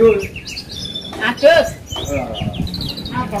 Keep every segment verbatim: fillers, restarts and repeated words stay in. Yul. Adus. Apa? Yul. Adus. Apa?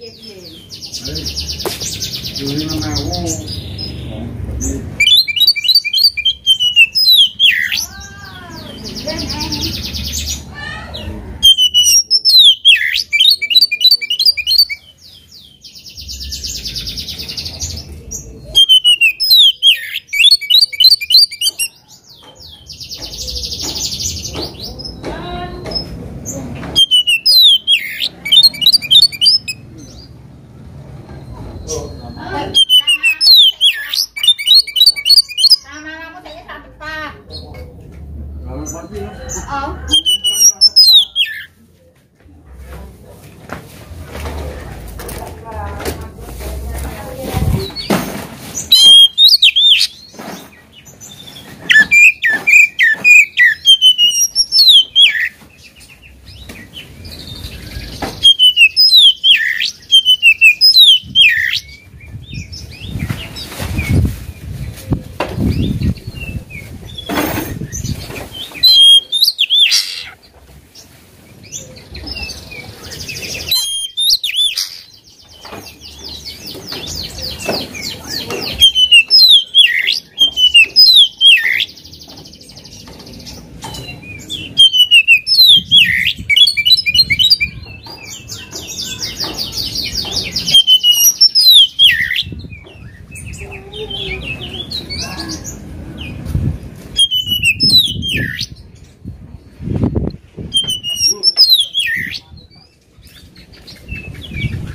Thank you.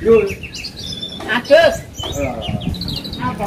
Yul. Adus. Apa?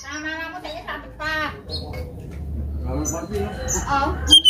Tangan kamu tanya sampai pak. Kamu mati ya? Oh.